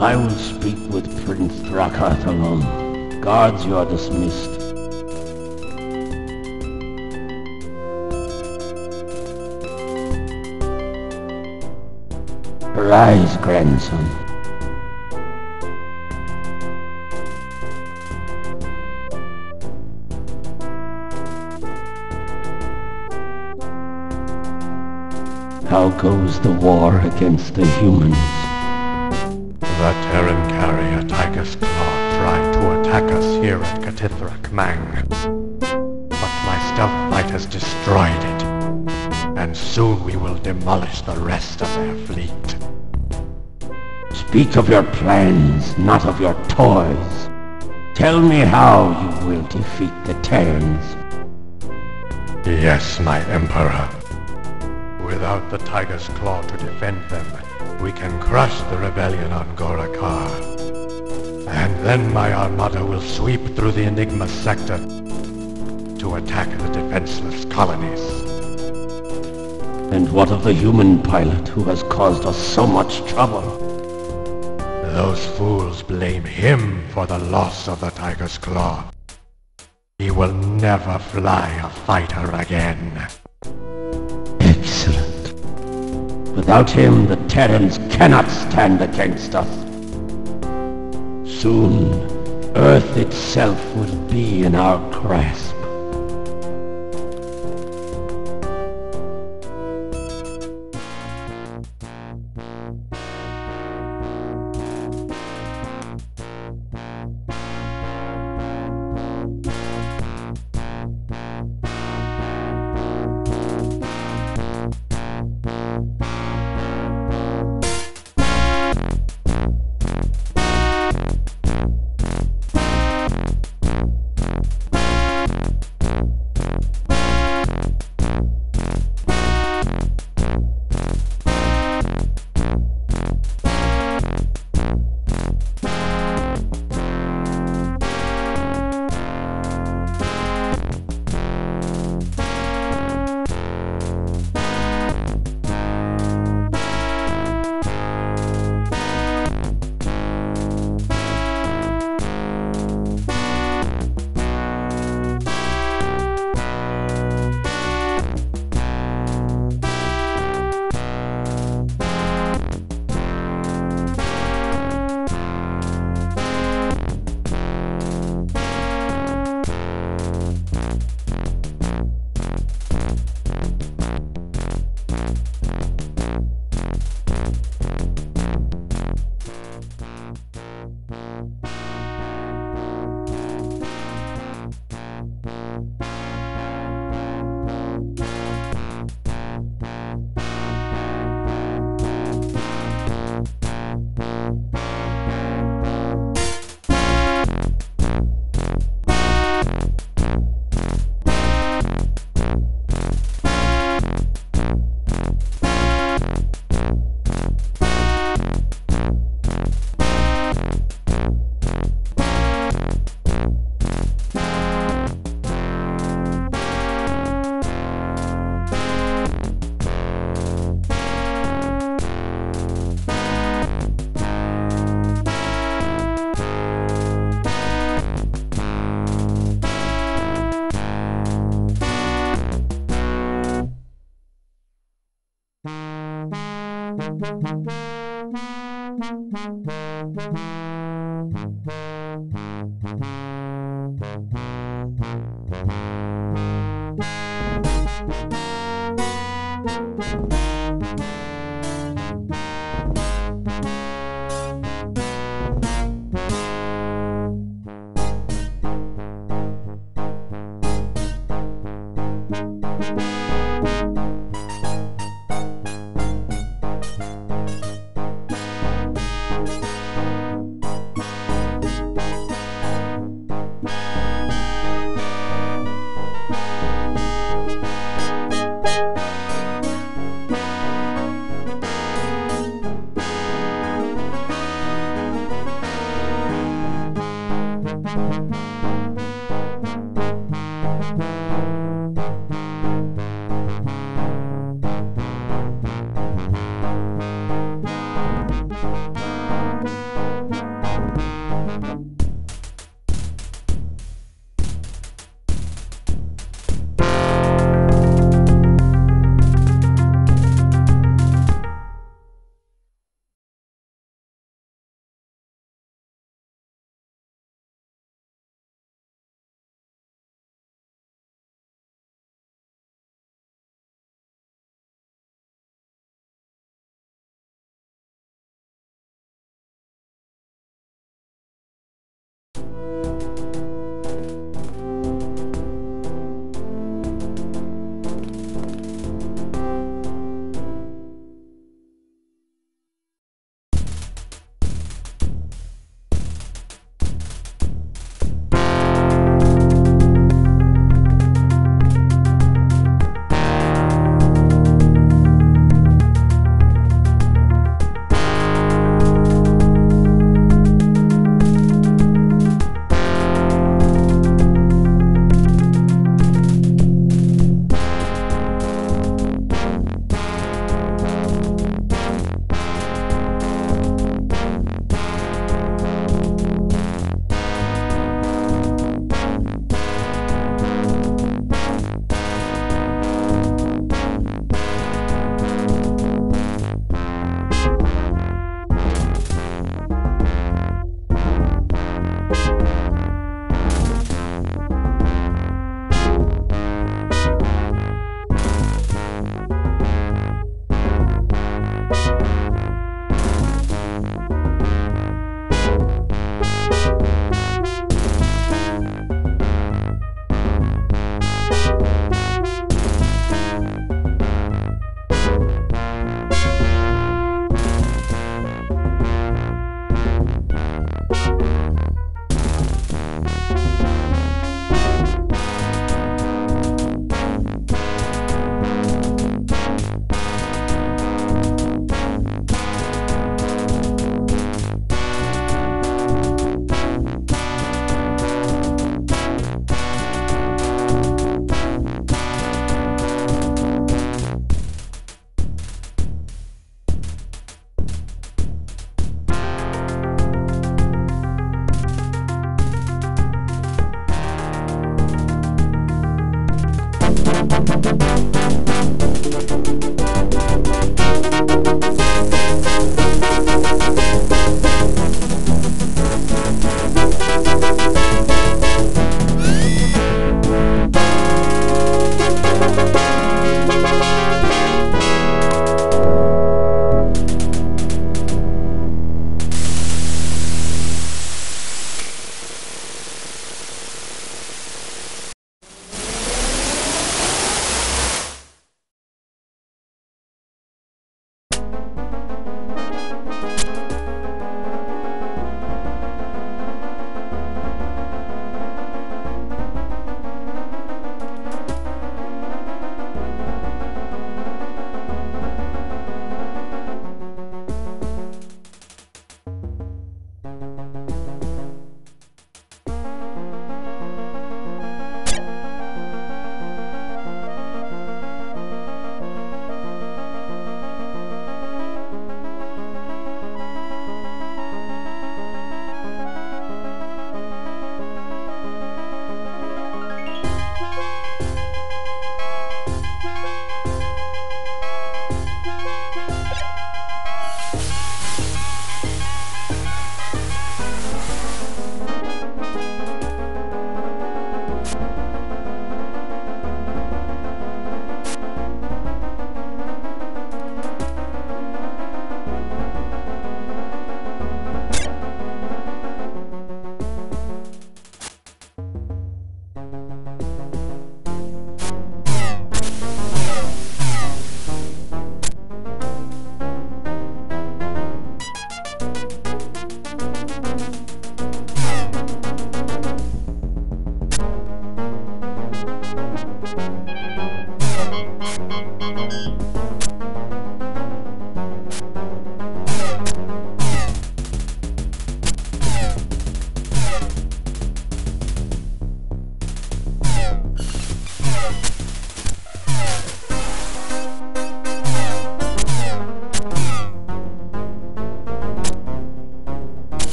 I will speak with Prince Drakkar alone. Guards, you are dismissed. Arise, grandson. How goes the war against the humans? The Terran carrier Tiger's Claw tried to attack us here at Katithrak Mang, but my stealth light has destroyed it, and soon we will demolish the rest of their fleet. Speak of your plans, not of your toys. Tell me how you will defeat the Terrans. Yes, my Emperor. Without the Tiger's Claw to defend them, we can crush the rebellion on Gorakar. And then my armada will sweep through the Enigma sector to attack the defenseless colonies. And what of the human pilot who has caused us so much trouble? Those fools blame him for the loss of the Tiger's Claw. He will never fly a fighter again. Excellent. Without him, the Terrans cannot stand against us. Soon, Earth itself will be in our grasp.